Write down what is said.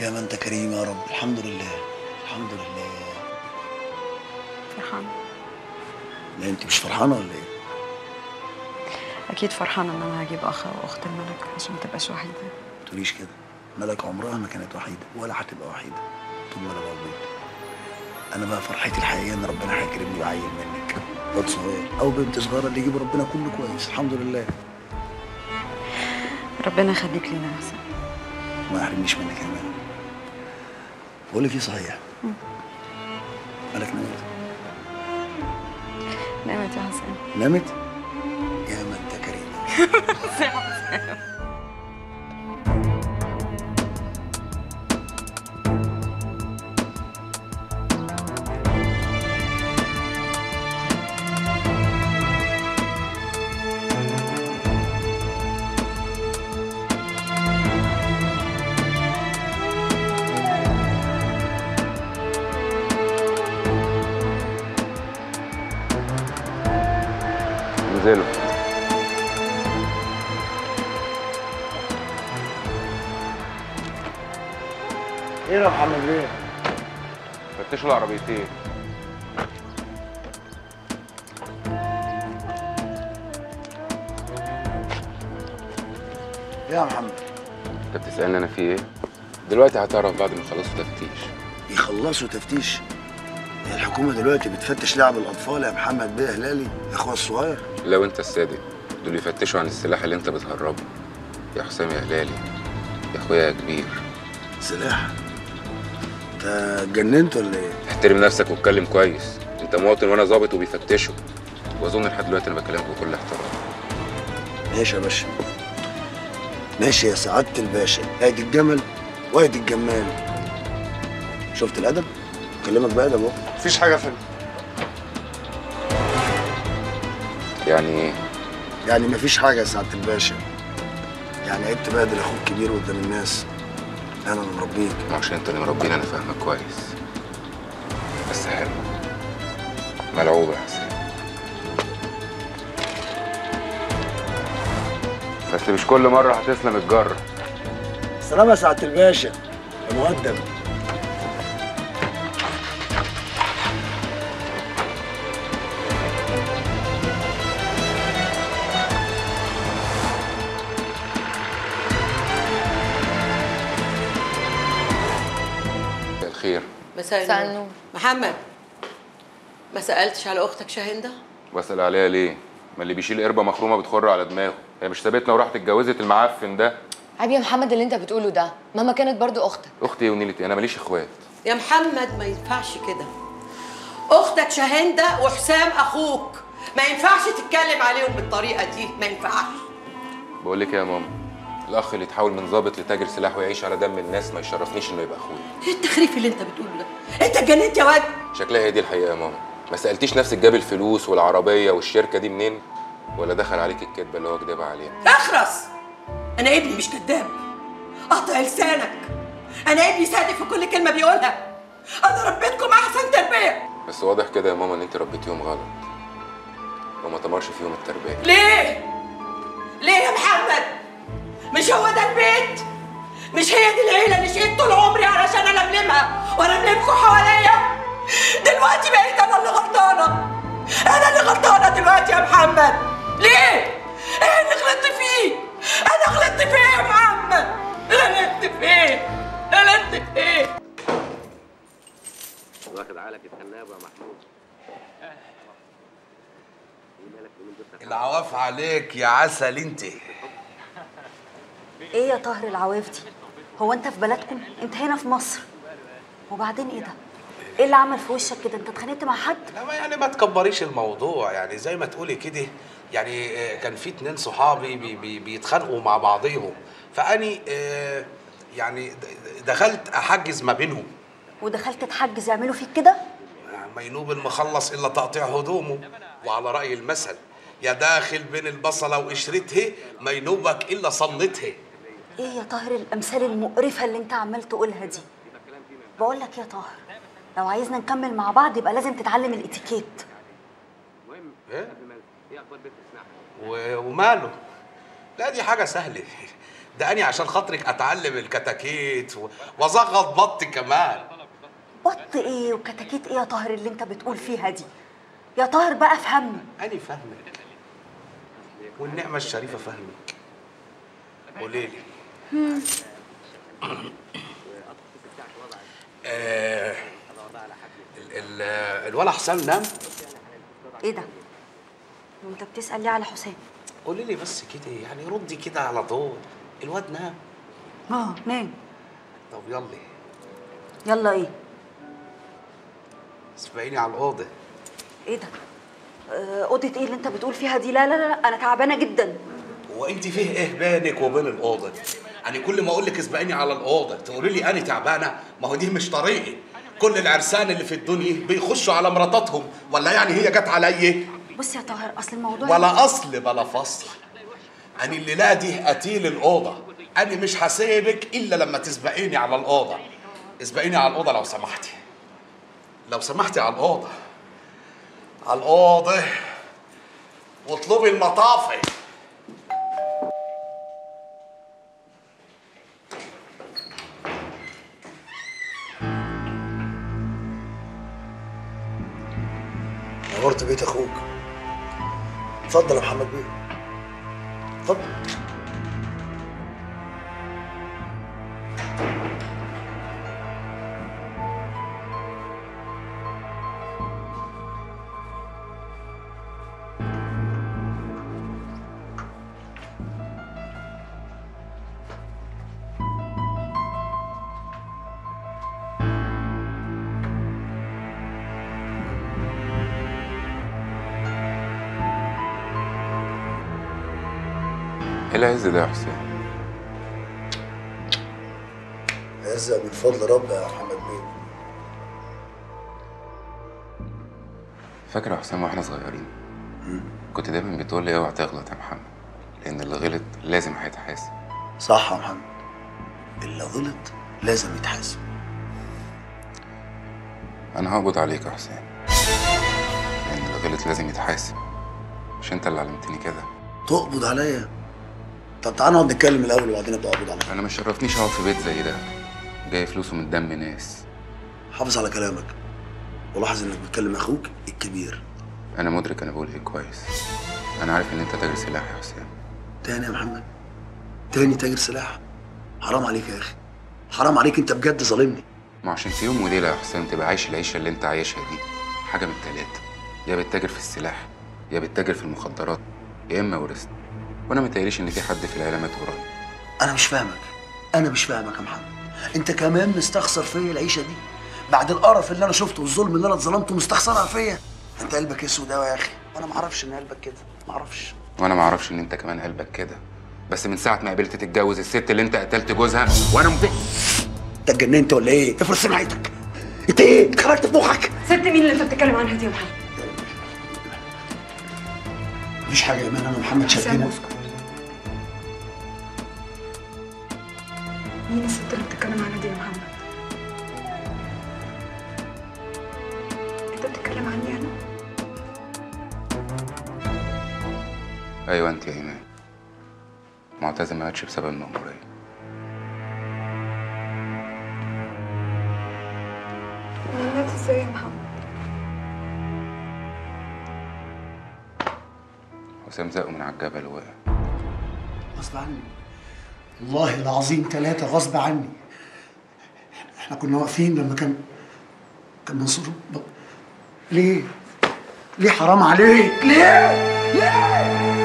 يا من أنت كريم يا رب. الحمد لله الحمد لله. فرحانة. لا أنت مش فرحانة ولا إيه؟ أكيد فرحانة إن أنا هجيب أخ أو أخت الملك عشان ما تبقاش وحيدة. ما تقوليش كده، ملك عمرها ما كانت وحيدة ولا هتبقى وحيدة طول ما أنا موجود. أنا بقى فرحتي الحقيقية إن ربنا هيكرمني ويعين منك واد صغير أو بنت صغيرة اللي يجيب ربنا كله كويس. الحمد لله. ربنا يخليك لينا يا حسن. ما يحرمنيش منك يا مالك. بقول لك ايه صحيح؟ مالك نامت؟ نامت يا حسن. نامت؟ يا ما انت كريم. يا حسن. انزلوا. ايه يا محمد بيه؟ فتشوا العربيتين. يا محمد انت بتسألني انا في ايه؟ دلوقتي هتعرف بعد ما يخلصوا تفتيش. يخلصوا تفتيش؟ الحكومة دلوقتي بتفتش لعب الأطفال يا محمد بيه هلالي أخويا الصغير. لو أنت الصادق دول يفتشوا عن السلاح اللي أنت بتهربه يا حسام يا هلالي يا أخويا يا كبير. سلاح؟ أنت اتجننت ولا إيه؟ احترم نفسك واتكلم كويس، أنت مواطن وأنا ظابط وبيفتشوا، وأظن لحد دلوقتي أنا بكلمك بكل احترام. ماشي يا باشا. ماشي يا سعادة الباشا، أدي الجمل وأدي الجمال. شفت الأدب؟ بكلمك بأدب أهو. مفيش حاجة فينا. يعني ايه؟ يعني مفيش حاجة يا سعادة الباشا. يعني عيب تبهدل أخوك كبير قدام الناس. أنا اللي مربيك. عشان أنت اللي مربيني أنا فاهمك كويس. بس حلو. ملعوبة يا حسين. بس مش كل مرة هتسلم الجرة. سلام يا سعادة الباشا يا مؤدب. مساء النور. محمد ما سالتش على اختك شاهندة؟ واسال عليها ليه؟ ما اللي بيشيل قربه مخرومه بتخر على دماغه، هي مش سابتنا وراحت اتجوزت المعفن ده. عيب يا محمد اللي انت بتقوله ده، مهما كانت برضو اختك. اختي ونيلتي، انا ماليش اخوات. يا محمد ما ينفعش كده. اختك شاهندة وحسام اخوك، ما ينفعش تتكلم عليهم بالطريقه دي، ما ينفعش. بقول لك يا ماما، الاخ اللي يتحول من ظابط لتاجر سلاح ويعيش على دم الناس ما يشرفنيش انه يبقى اخويا. ايه التخريف اللي انت بتقوله ده؟ انت اتجننت يا واد؟ شكلها هي دي الحقيقه يا ماما. ما سالتيش نفسك جاب الفلوس والعربيه والشركه دي منين؟ ولا دخل عليك الكذبه اللي هو كدبها علينا؟ اخرس. انا ابني مش كذاب. قطع لسانك. انا ابني صادق في كل كلمه بيقولها. انا ربيتكم احسن تربيه. بس واضح كده يا ماما ان انت ربيتيهم غلط وما تمرش فيهم التربيه. ليه؟ ليه يا محمد؟ مش هو ده البيت؟ مش هي دي العيلة اللي شقيت طول عمري علشان ألملمها وألملمكوا حواليا؟ دلوقتي بقيت أنا اللي غلطانة. أنا اللي غلطانة دلوقتي يا محمد. ليه؟ إيه اللي غلطت فيه؟ أنا غلطت في إيه يا محمد؟ غلطت في إيه؟ غلطت في إيه؟ واخد عقلك التنابة يا محمود. العواف عليك يا عسل أنت. ايه يا طاهر العواف دي؟ هو انت في بلدكم؟ انت هنا في مصر. وبعدين ايه ده؟ ايه اللي عمل في وشك كده؟ انت اتخانقت مع حد؟ لا يعني ما تكبريش الموضوع، يعني زي ما تقولي كده، يعني كان في اتنين صحابي بيتخانقوا مع بعضيهم، فاني يعني دخلت احجز ما بينهم. ودخلت تحجز يعملوا فيك كده؟ مينوب المخلص الا تقطيع هدومه، وعلى راي المثل يا داخل بين البصله وقشرتها مينوبك الا صنتها. ايه يا طاهر الامثال المقرفه اللي انت عمال تقولها دي؟ بقول لك يا طاهر، لو عايزنا نكمل مع بعض يبقى لازم تتعلم الاتيكيت. ايه؟ وماله؟ لا دي حاجه سهله، ده أنا عشان خاطرك أتعلم الكتاكيت وأزغط بط كمان. بط إيه وكتاكيت إيه يا طاهر اللي أنت بتقول فيها دي؟ يا طاهر بقى أفهمني. أنا فاهمك والنعمة الشريفة فاهمك. قولي لي. الولا حسام نام؟ إيه ده؟ وأنت بتسأل ليه على حسام؟ قولي لي بس كده يعني ردي كده على طول. الواد نام. نام. طب يلا يلا ايه؟ اسبقيني على الاوضه. ايه ده؟ اوضه ايه اللي انت بتقول فيها دي؟ لا لا لا انا تعبانه جدا. هو انت فيه ايه بينك وبين الاوضه؟ يعني كل ما اقول لك اسبقيني على الاوضه تقولي لي انا تعبانه؟ ما هو دي مش طريقي. كل العرسان اللي في الدنيا بيخشوا على مراتاتهم، ولا يعني هي جت عليا؟ بص يا طاهر اصل الموضوع ولا اصل بلا فصل. أنا اللي لا دي قتيل الأوضة، أنا مش هسيبك إلا لما تسبقيني على الأوضة. اسبقيني على الأوضة لو سمحتي. لو سمحتي على الأوضة. على الأوضة. واطلبي المطافي. نورت بيت أخوك. اتفضل يا محمد بيه. طب ايه العز ده يا حسين؟ عز من فضل ربنا يا محمد بيه. فاكر يا حسين واحنا صغيرين كنت دايما بتقول لي اوعى تغلط يا محمد، لان اللي غلط لازم هيتحاسب. صح يا محمد، اللي غلط لازم يتحاسب. انا هقبض عليك يا حسين، لان اللي غلط لازم يتحاسب. مش انت اللي علمتني كده؟ تقبض عليا؟ طب تعالى نقعد نتكلم الاول وبعدين ابقى اقبض عليك. انا ما شرفنيش اقعد في بيت زي ده جاي فلوسه من دم ناس. حافظ على كلامك ولاحظ انك بتكلم اخوك الكبير. انا مدرك انا بقول ايه كويس. انا عارف ان انت تاجر سلاح يا حسام. تاني يا محمد؟ تاني تاجر سلاح؟ حرام عليك يا اخي، حرام عليك، انت بجد ظالمني. ما عشان في يوم وليله يا حسام تبقى عايش العيشه اللي انت عايشها دي، حاجه من التلاته، يا بتتاجر في السلاح يا بتتاجر في المخدرات يا اما ورثت. وانا ما تقليش ان في حد في العيله مات ورايا. انا مش فاهمك، انا مش فاهمك يا محمد. انت كمان مستخسر فيا العيشه دي بعد القرف اللي انا شفته والظلم اللي انا اتظلمته، مستخسرها فيا. انت قلبك اسود قوي يا اخي، وانا ما اعرفش ان قلبك كده، ما اعرفش. وانا ما اعرفش ان انت كمان قلبك كده، بس من ساعه ما قبلت تتجوز الست اللي انت قتلت جوزها وانا انت اتجننت ولا ايه؟ افرض سمعتك انت ايه؟ اتخرجت في مخك؟ ست مين اللي انت بتتكلم عنها دي يا محمد؟ مفيش حاجة يا إيمان، أنا محمد شاكينا. مين الست اللي بتتكلم عنها دي يا محمد؟ أنت بتتكلم عني أنا؟ أيوه أنت يا إيمان. معتزة ماتش بسبب المأمورية. ماتت إزاي يا محمد؟ حسام زقه من على الجبل ووقع. غصب عني والله العظيم ثلاثة، غصب عني. احنا كنا واقفين لما كان منصور ليه؟ ليه حرام عليك؟ ليه؟ ليه؟